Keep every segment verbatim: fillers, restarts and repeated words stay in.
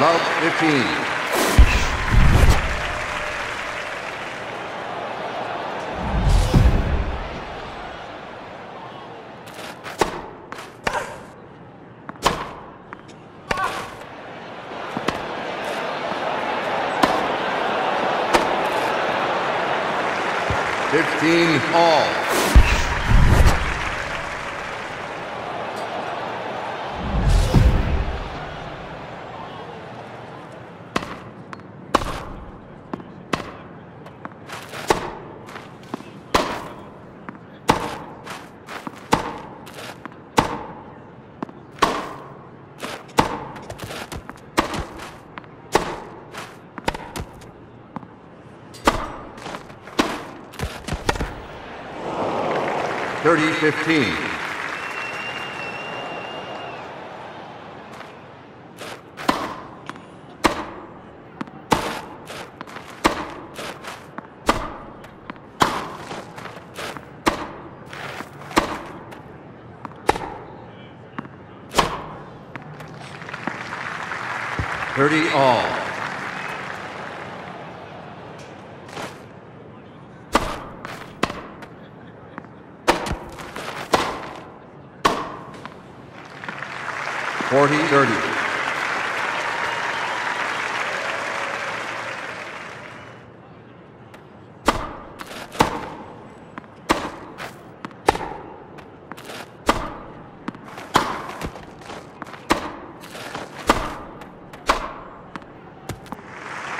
Love fifteen. Fifteen all. thirty fifteen. thirty all. forty thirty.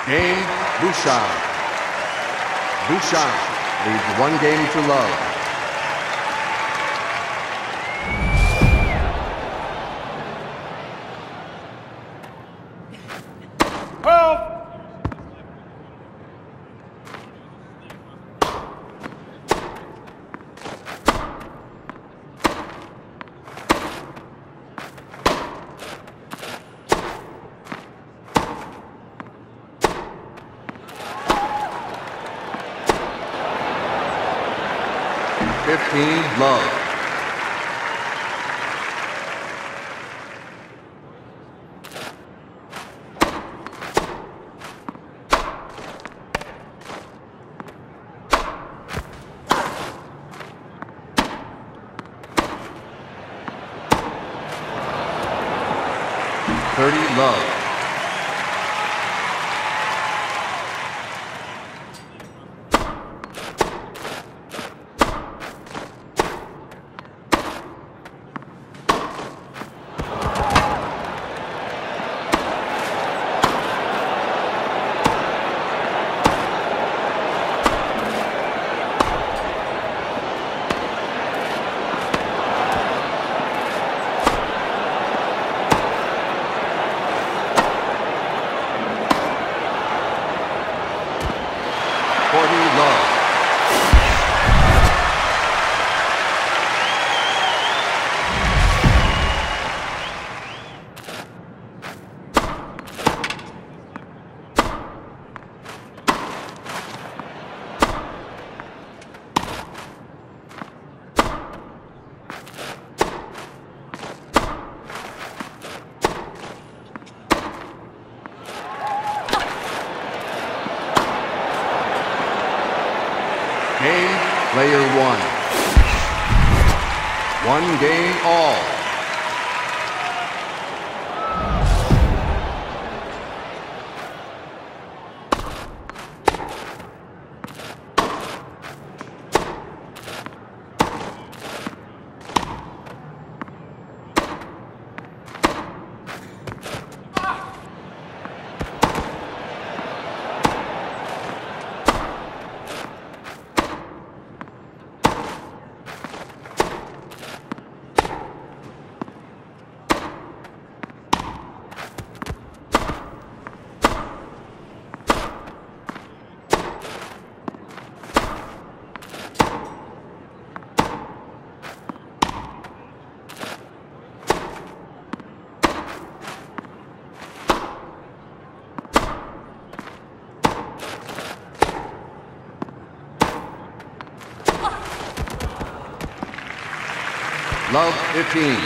Game, Bouchard. Bouchard leads one game to love. fifteen love. thirty love. Player one. One game all. Love fifteen.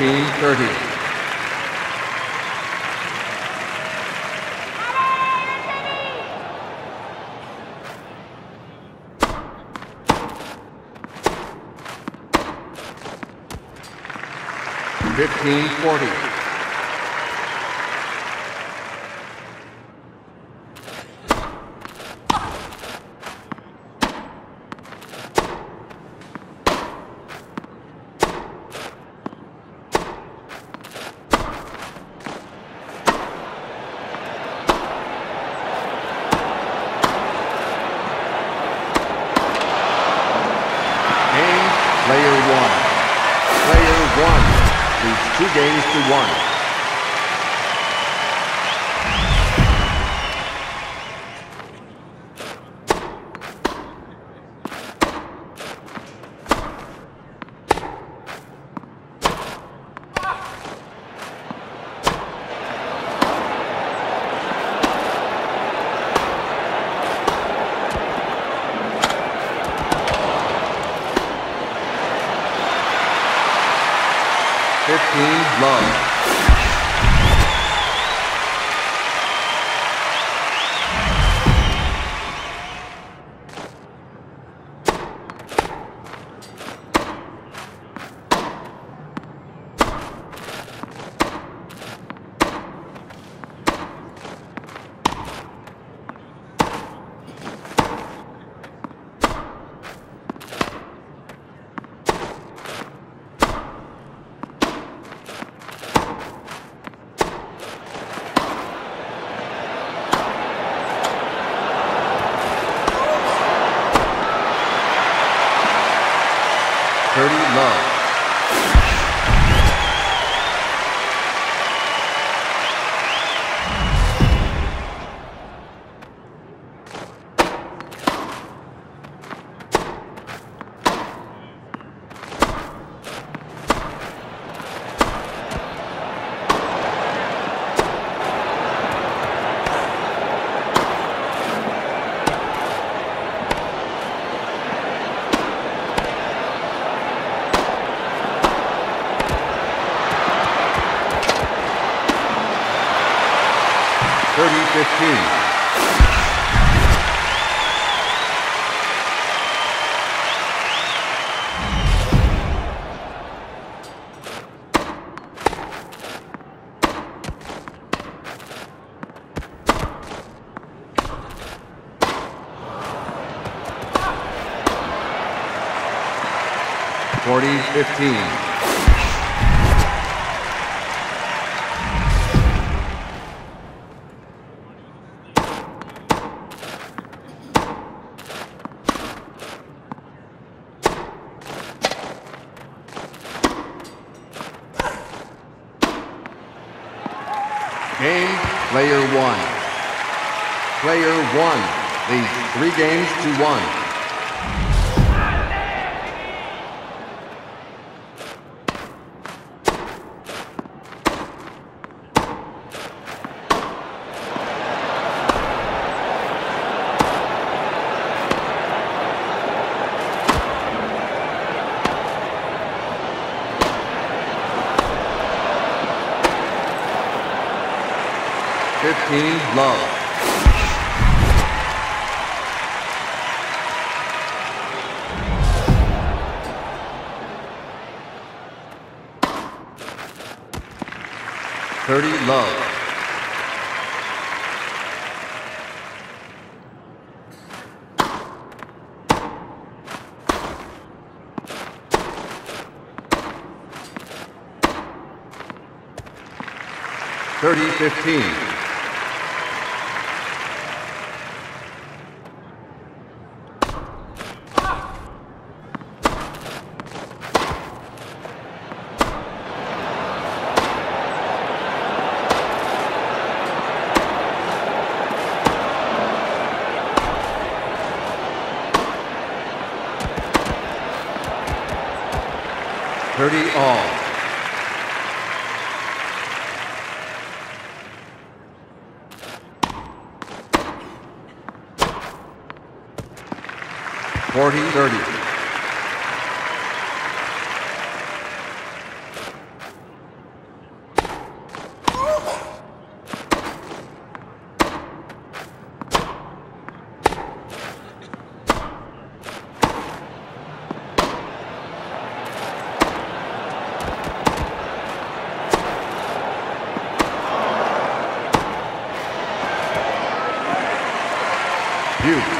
nineteen thirty. fifteen forty. Game player one. Player one. Leads two games to one. thirty fifteen. forty fifteen. Game player one. Player one leads three games to one. Love. Thirty love. Thirty fifteen. Thirty all. Forty thirty. Beautiful.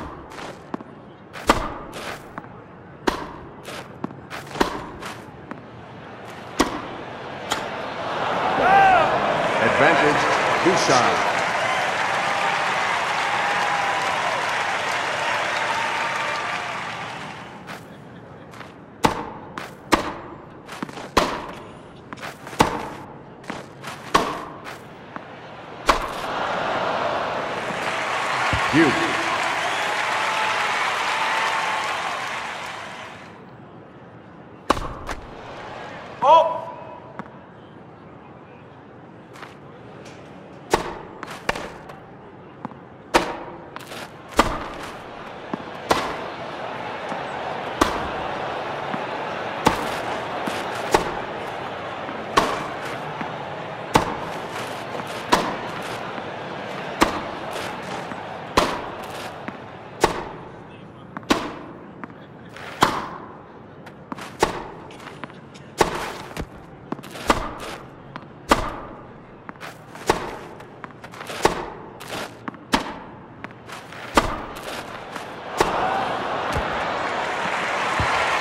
Advantage, Bouchard. You.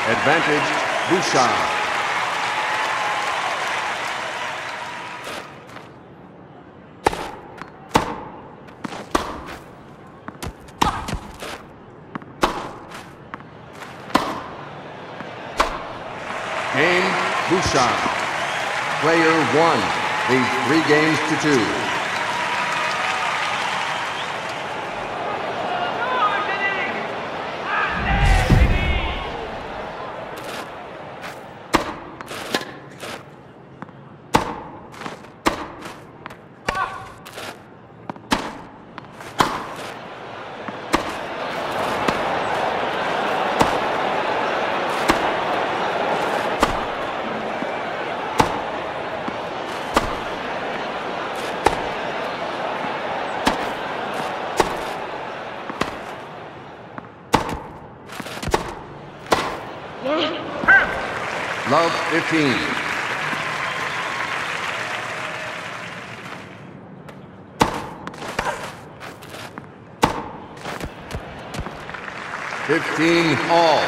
Advantage, Bouchard. Aim, Bouchard. Player one leads three games to two. Love fifteen. Fifteen all.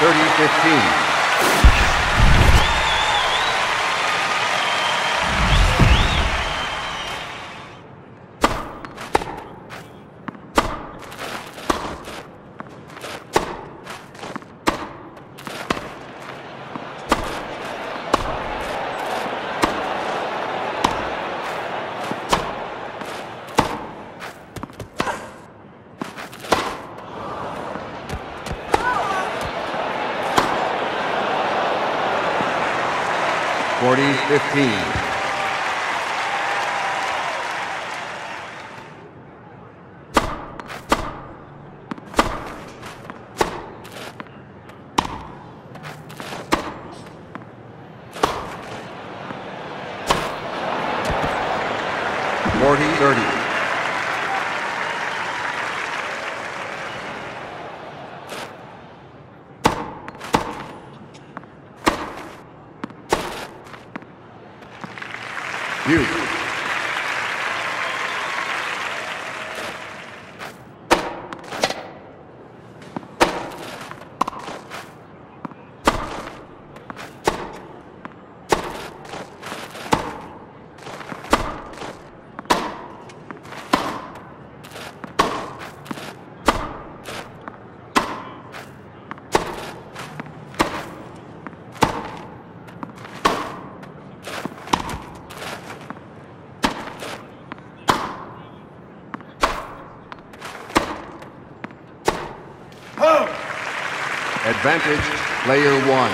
thirty fifteen. forty fifteen. forty thirty. You. advantage, player one.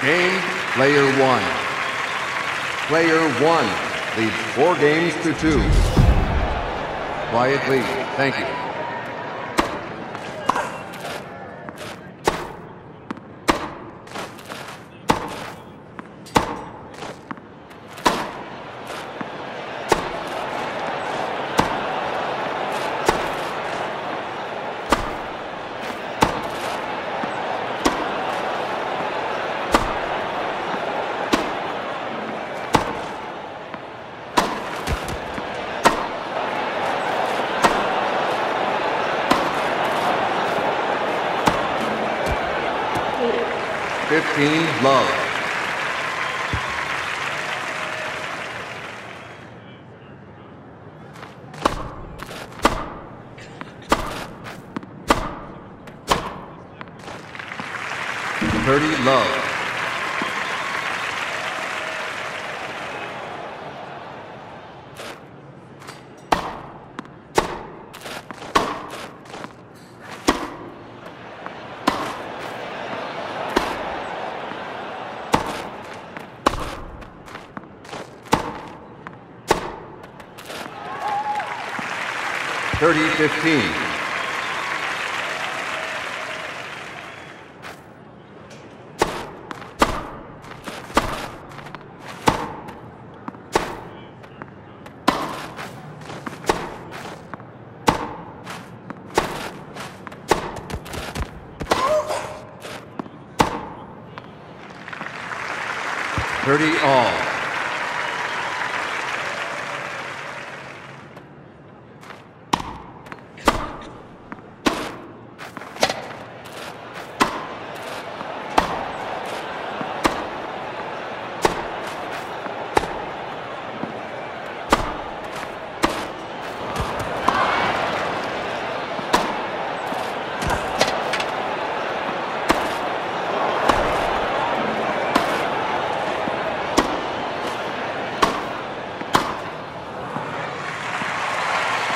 Game, player one. Player one leads four games to two. Quietly, thank you. fifteen, love. thirty, love. thirty fifteen. thirty all.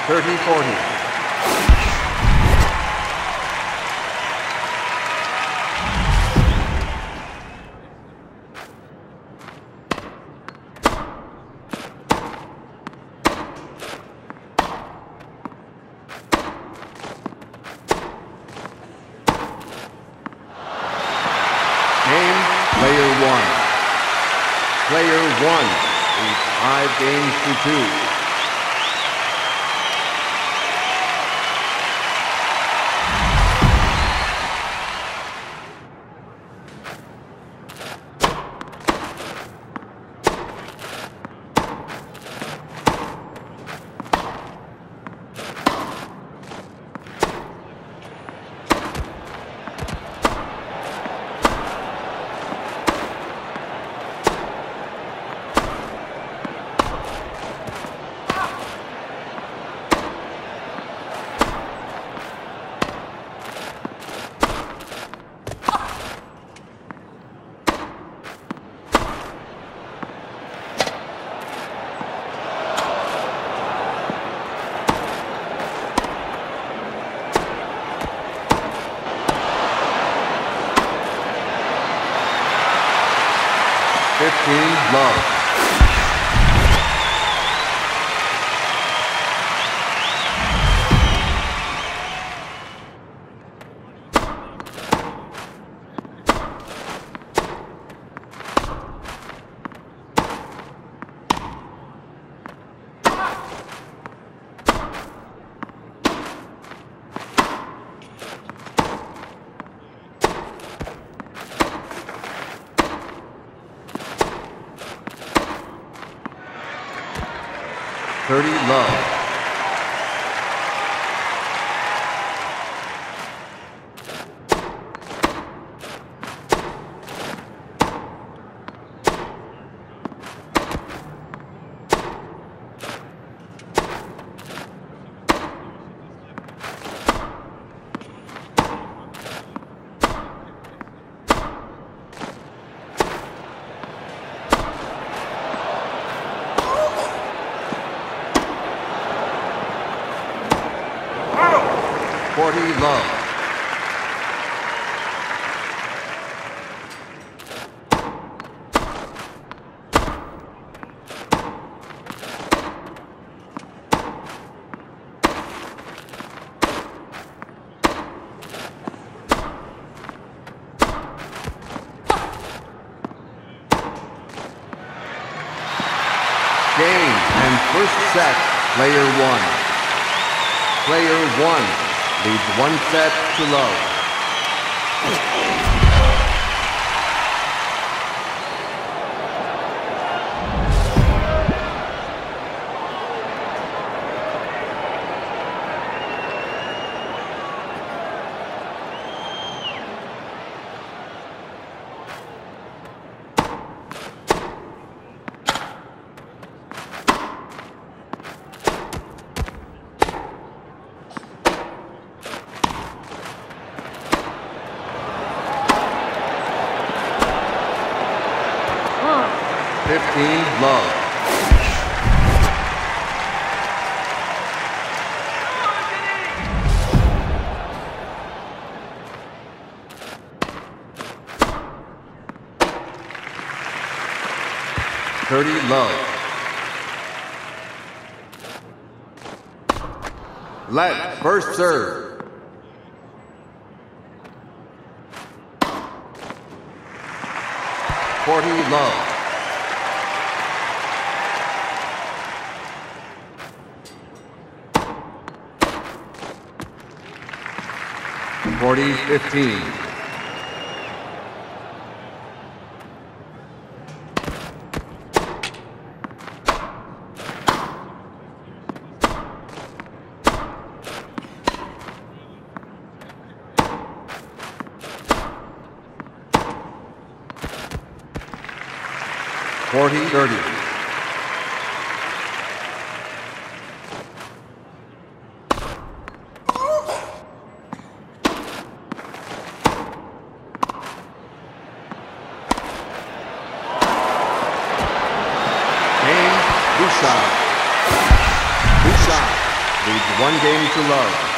thirty forty. Love. thirty, love. forty love. Player one. Player one leads one set to love. thirty love. Let first serve. forty love. forty fifteen. forty thirty. Game, Bouchard. Bouchard leads one game to love.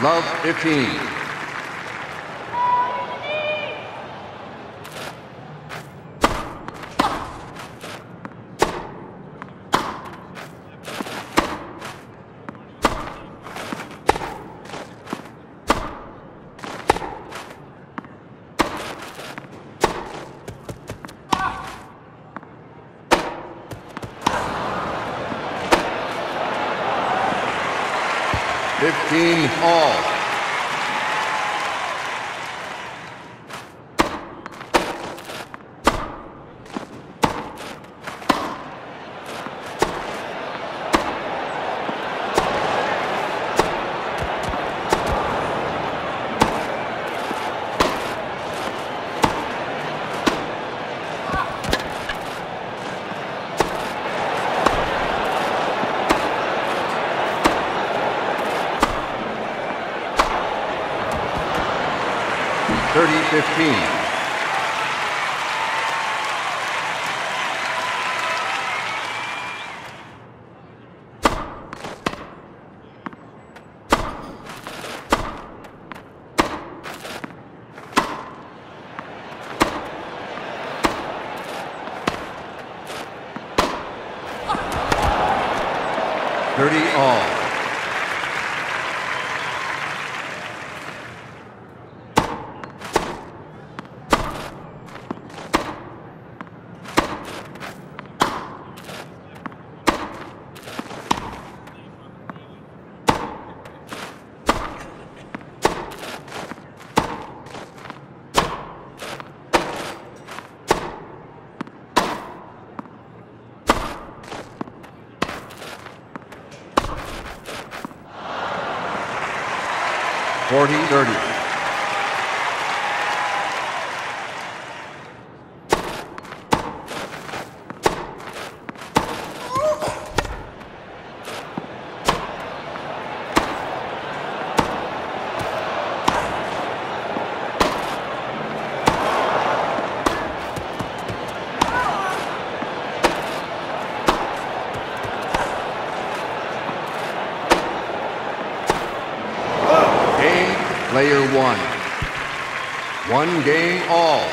Love fifteen. fifteen all. thirty fifteen. forty thirty. Player one, one game all.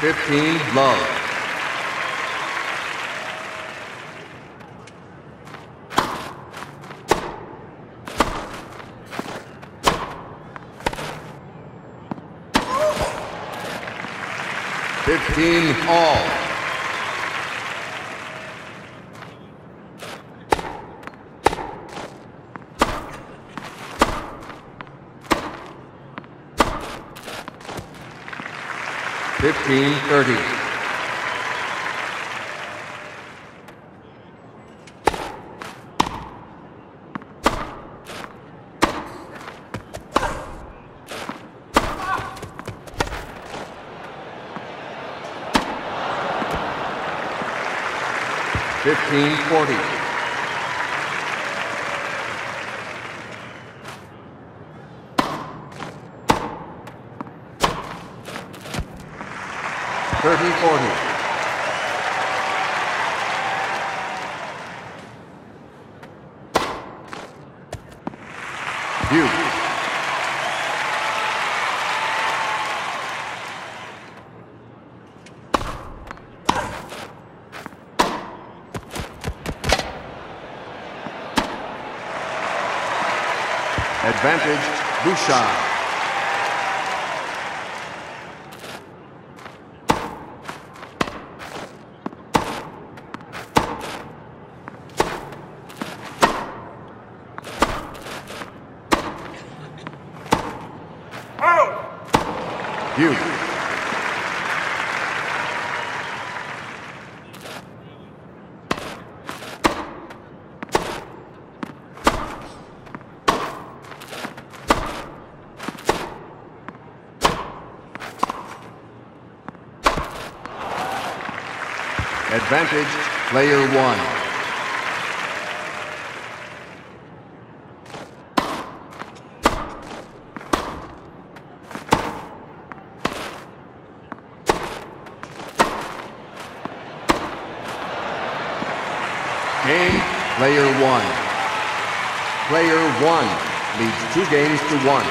Fifteen love. Fifteen all. Fifteen thirty. Fifteen forty. Thirty forty. You. Advantage, Bouchard. Oh! You. Advantage, player one. Game, player one. Player one leads two games to one.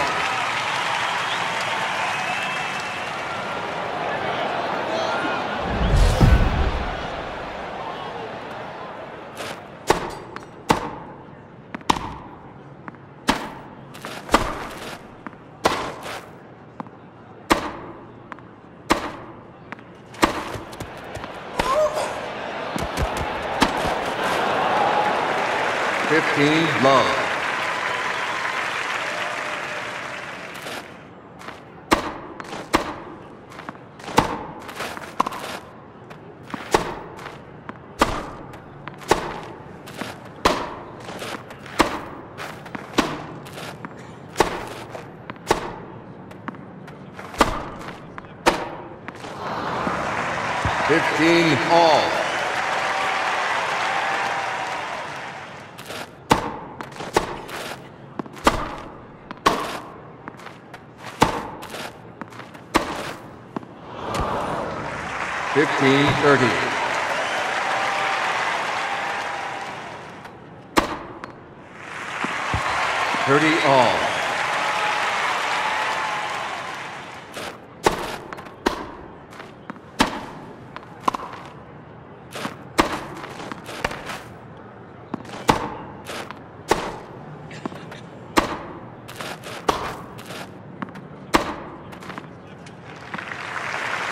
Fifteen love. Fifteen all. Fifteen thirty. Thirty all.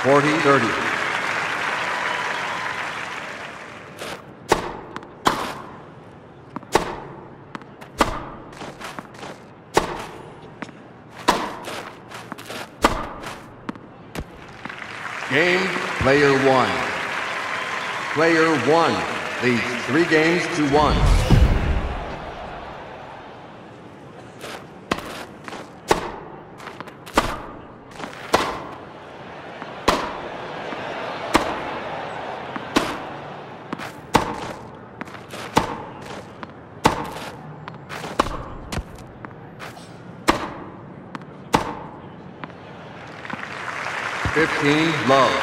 Forty thirty. Game player one. Player one leads three games to one. fifteen love.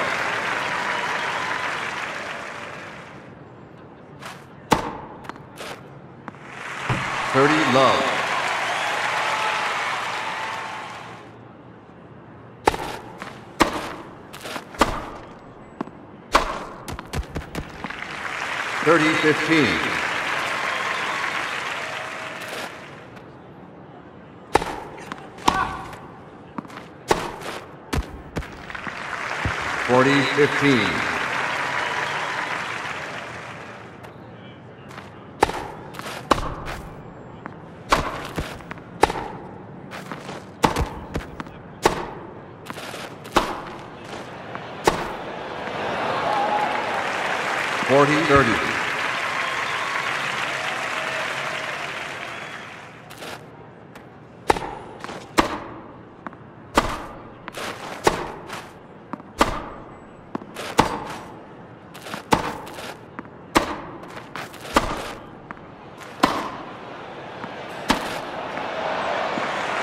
thirty love. thirty fifteen. forty, fifteen. forty, thirty.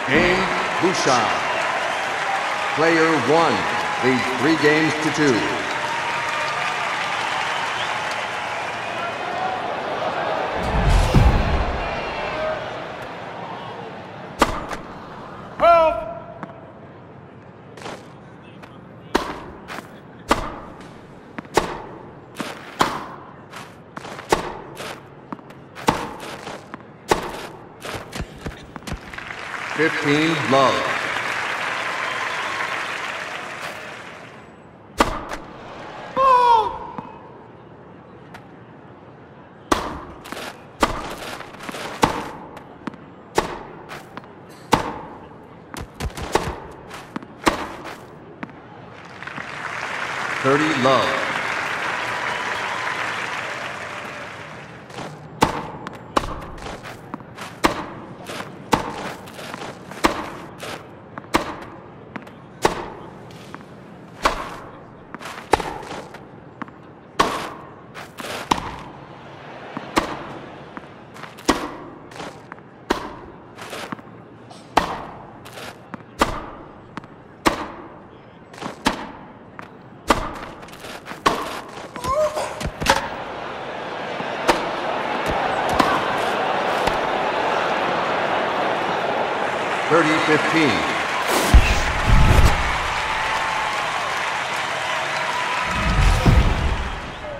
Eugenie Bouchard. Player one leads three games to two. twelve. fifteen love. Oh. thirty love. thirty, fifteen.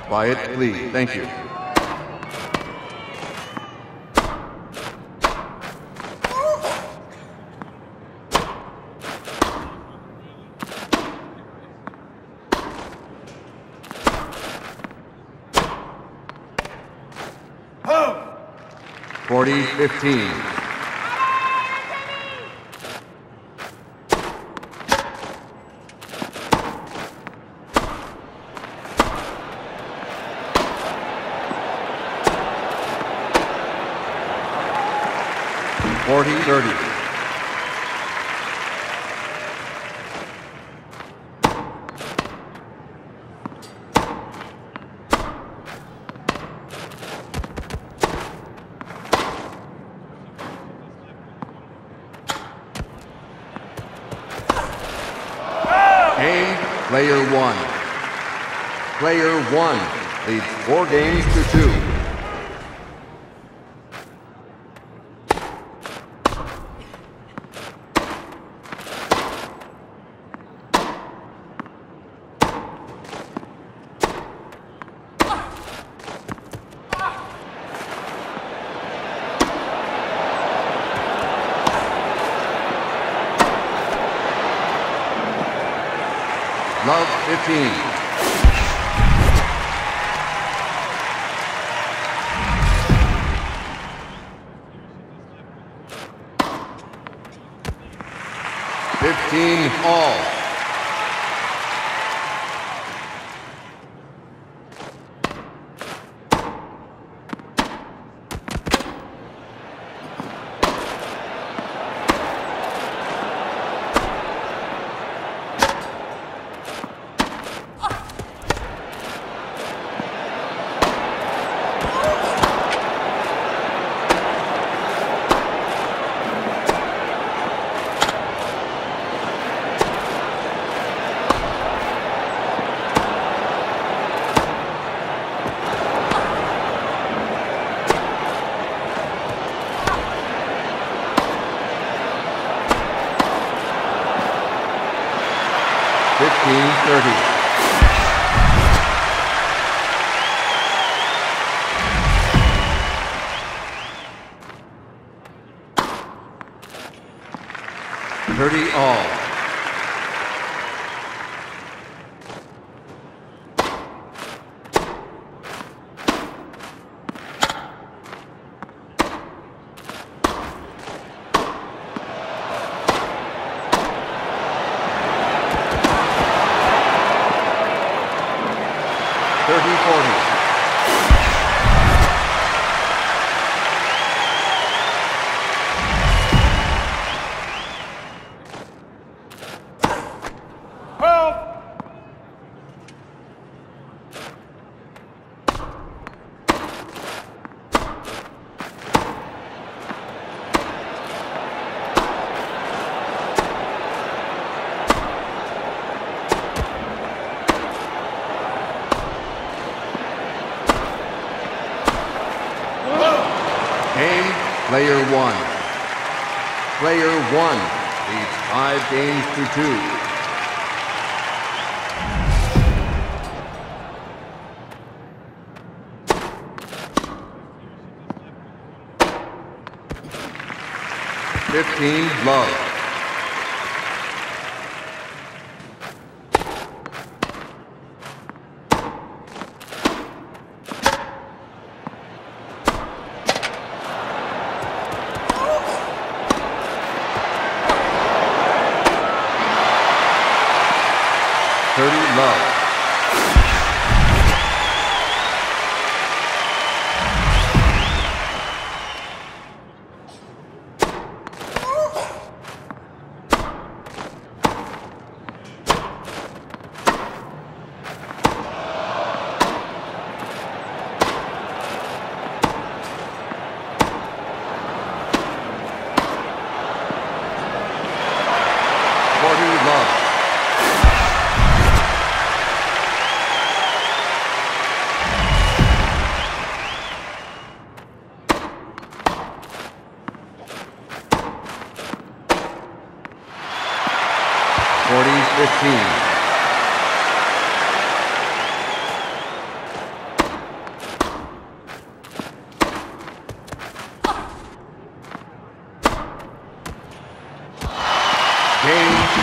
Quiet, please. Thank you. forty, fifteen. forty, thirty. Game player one. Player one leads four games to two. Love, fifteen. fifteen all. fifteen thirty. Thirty all. Player one. Player one leads five games to two. Fifteen love.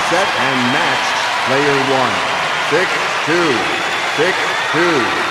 Set and matched, player one. six two, six two.